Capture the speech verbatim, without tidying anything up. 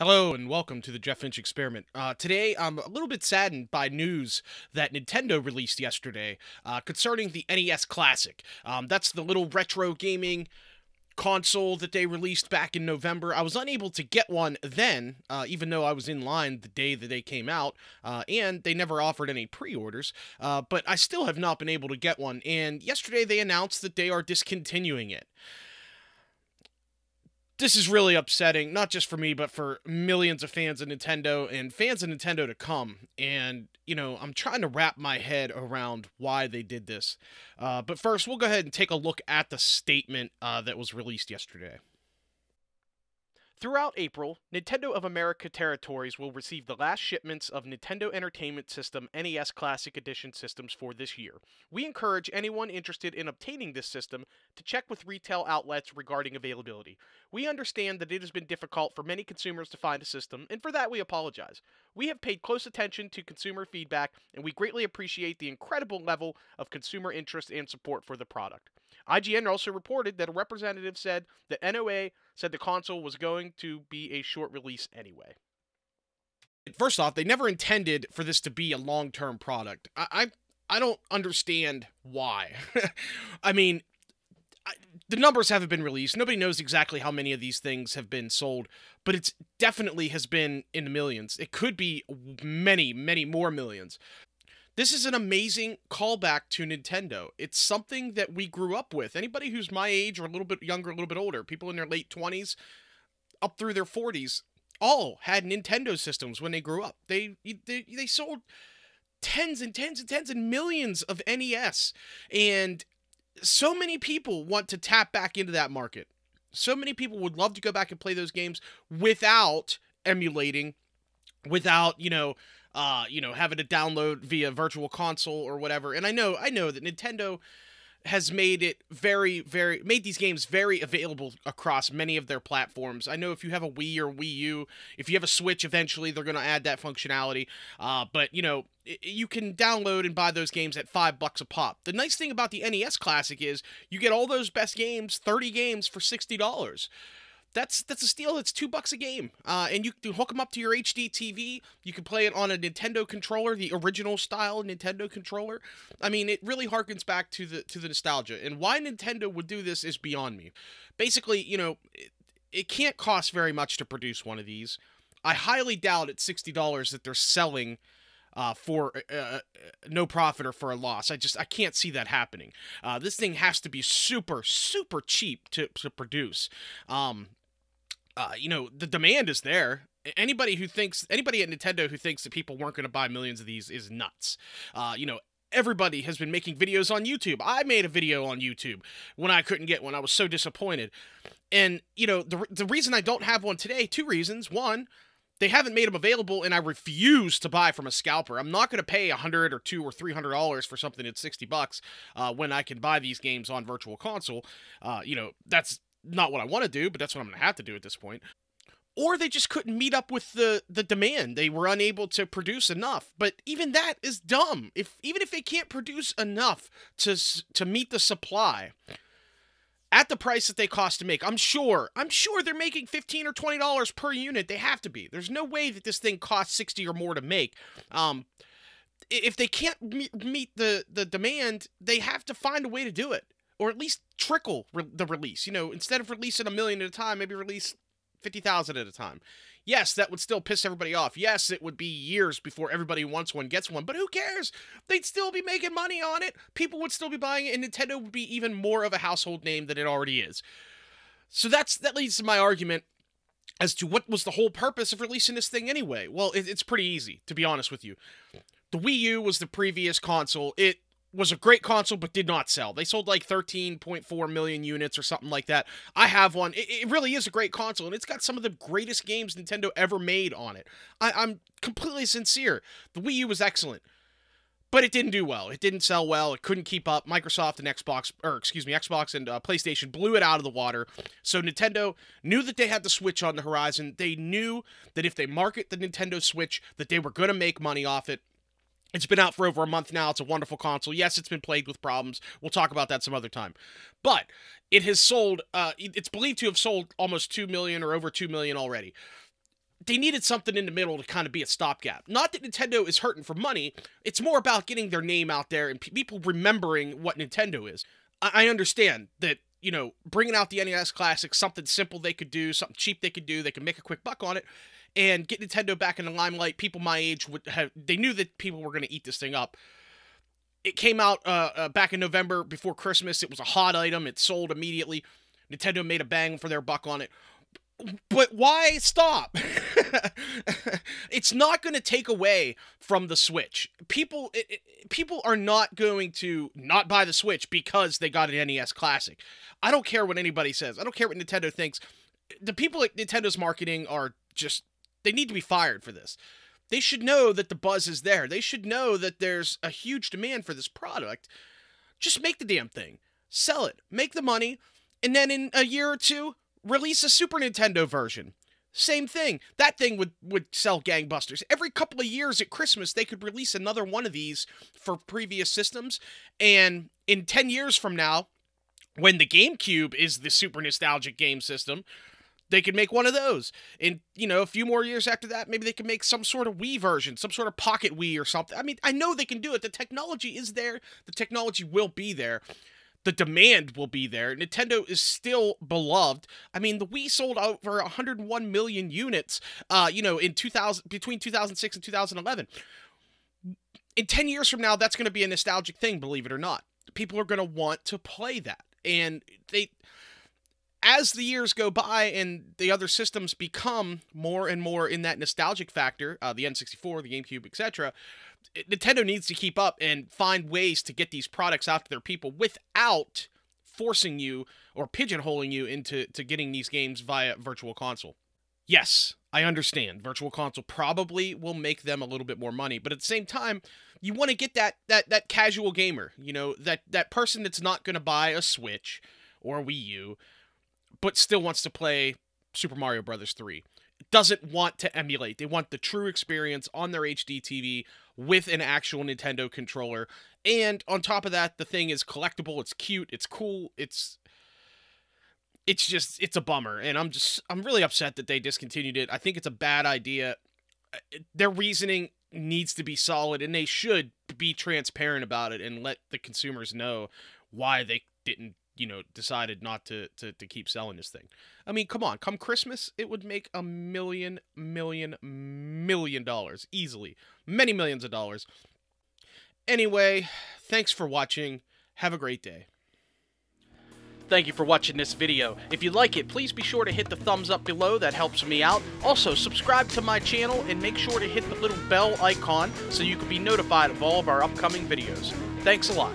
Hello and welcome to the Jeff Finch Experiment. Uh, today I'm a little bit saddened by news that Nintendo released yesterday uh, concerning the N E S Classic. Um, that's the little retro gaming console that they released back in November. I was unable to get one then, uh, even though I was in line the day that they came out, uh, and they never offered any pre-orders, uh, but I still have not been able to get one, and yesterday they announced that they are discontinuing it. This is really upsetting, not just for me, but for millions of fans of Nintendo and fans of Nintendo to come. And, you know, I'm trying to wrap my head around why they did this. Uh, but first, we'll go ahead and take a look at the statement uh, that was released yesterday. Throughout April, Nintendo of America territories will receive the last shipments of Nintendo Entertainment System N E S Classic Edition systems for this year. We encourage anyone interested in obtaining this system to check with retail outlets regarding availability. We understand that it has been difficult for many consumers to find a system, and for that we apologize. We have paid close attention to consumer feedback, and we greatly appreciate the incredible level of consumer interest and support for the product. I G N also reported that a representative said that N O A said the console was going to be a short release anyway. First off, they never intended for this to be a long-term product. I, I, I don't understand why. I mean, I, the numbers haven't been released. Nobody knows exactly how many of these things have been sold, but it's definitely has been in the millions. It could be many, many more millions. This is an amazing callback to Nintendo. It's something that we grew up with. Anybody who's my age or a little bit younger, a little bit older, people in their late twenties, up through their forties, all had Nintendo systems when they grew up. They, they, they sold tens and tens and tens and millions of N E S. And so many people want to tap back into that market. So many people would love to go back and play those games without emulating, without, you know... Uh, you know, having to download via Virtual Console or whatever. And I know, I know that Nintendo has made it very, very, made these games very available across many of their platforms. I know if you have a Wii or Wii U, if you have a Switch, eventually they're going to add that functionality. Uh, but, you know, you can download and buy those games at five bucks a pop. The nice thing about the N E S Classic is you get all those best games, thirty games for sixty dollars. That's that's a steal. It's two bucks a game, uh, and you can hook them up to your H D T V. You can play it on a Nintendo controller, the original style Nintendo controller. I mean, it really harkens back to the to the nostalgia. And why Nintendo would do this is beyond me. Basically, you know, it, it can't cost very much to produce one of these. I highly doubt at sixty dollars that they're selling uh, for uh, no profit or for a loss. I just I can't see that happening. Uh, this thing has to be super super cheap to to produce. Um, Uh, you know, the demand is there. Anybody who thinks, anybody at Nintendo who thinks that people weren't going to buy millions of these is nuts. Uh, you know, everybody has been making videos on YouTube. I made a video on YouTube when I couldn't get one. I was so disappointed. And, you know, the, the reason I don't have one today, two reasons. One, they haven't made them available, and I refuse to buy from a scalper. I'm not going to pay one hundred dollars or two hundred dollars or three hundred dollars for something at sixty bucks uh, when I can buy these games on Virtual Console. Uh, you know, that's not what I want to do, but that's what I'm going to have to do at this point. Or they just couldn't meet up with the, the demand. They were unable to produce enough. But even that is dumb. If even if they can't produce enough to to meet the supply at the price that they cost to make, I'm sure, I'm sure they're making fifteen dollars or twenty dollars per unit. They have to be. There's no way that this thing costs sixty dollars or more to make. Um, if they can't meet the, the demand, they have to find a way to do it. Or at least trickle re the release. You know, instead of releasing a million at a time, maybe release fifty thousand at a time. Yes, that would still piss everybody off. Yes, it would be years before everybody who wants one gets one. But who cares? They'd still be making money on it. People would still be buying it. And Nintendo would be even more of a household name than it already is. So that's that leads to my argument as to what was the whole purpose of releasing this thing anyway. Well, it, it's pretty easy, to be honest with you. The Wii U was the previous console. It was a great console, but did not sell. They sold like thirteen point four million units or something like that. I have one. It, it really is a great console, and it's got some of the greatest games Nintendo ever made on it. I, I'm completely sincere. The Wii U was excellent, but it didn't do well. It didn't sell well. It couldn't keep up. Microsoft and Xbox, or excuse me, Xbox and uh, PlayStation blew it out of the water. So Nintendo knew that they had the Switch on the horizon. They knew that if they market the Nintendo Switch, that they were going to make money off it. It's been out for over a month now. It's a wonderful console. Yes, it's been plagued with problems. We'll talk about that some other time. But it has sold, uh, it's believed to have sold almost two million or over two million already. they needed something in the middle to kind of be a stopgap. Not that Nintendo is hurting for money. It's more about getting their name out there and people remembering what Nintendo is. I, I understand that, you know, bringing out the N E S Classic, something simple they could do, something cheap they could do, they could make a quick buck on it, and get Nintendo back in the limelight. People my age would have, they knew that people were going to eat this thing up. It came out uh, uh, back in November before Christmas. It was a hot item. It sold immediately. Nintendo made a bang for their buck on it. But why stop? It's not going to take away from the Switch. People it, it, people are not going to not buy the Switch because they got an N E S Classic. I don't care what anybody says. I don't care what Nintendo thinks. The people at Nintendo's marketing are just, they need to be fired for this. They should know that the buzz is there. They should know that there's a huge demand for this product. Just make the damn thing. Sell it. Make the money. And then in a year or two, release a Super Nintendo version. Same thing. That thing would, would sell gangbusters. Every couple of years at Christmas, they could release another one of these for previous systems. And in ten years from now, when the GameCube is the super nostalgic game system, they could make one of those. And, you know, a few more years after that, maybe they can make some sort of Wii version, some sort of pocket Wii or something. I mean, I know they can do it. The technology is there. The technology will be there. The demand will be there. Nintendo is still beloved. I mean, the Wii sold over one hundred one million units, uh, you know, in two thousand, between two thousand six and two thousand eleven. In ten years from now, that's going to be a nostalgic thing, believe it or not. People are going to want to play that. And they, as the years go by and the other systems become more and more in that nostalgic factor, uh, the N sixty-four, the GameCube, et cetera, Nintendo needs to keep up and find ways to get these products out to their people without forcing you or pigeonholing you into to getting these games via Virtual Console. Yes, I understand. Virtual Console probably will make them a little bit more money, but at the same time, you want to get that that that casual gamer, you know, that that person that's not going to buy a Switch or a Wii U, but still wants to play Super Mario Brothers three. Doesn't want to emulate. They want the true experience on their H D T V with an actual Nintendo controller. And on top of that, the thing is collectible. It's cute. It's cool. It's it's just, it's a bummer. And I'm just, I'm really upset that they discontinued it. I think it's a bad idea. Their reasoning needs to be solid, and they should be transparent about it and let the consumers know why they didn't, you know, decided not to, to, to keep selling this thing. I mean, come on, come Christmas, it would make a million, million, million dollars, easily. Many millions of dollars. Anyway, thanks for watching. Have a great day. Thank you for watching this video. If you like it, please be sure to hit the thumbs up below. That helps me out. Also, subscribe to my channel and make sure to hit the little bell icon so you can be notified of all of our upcoming videos. Thanks a lot.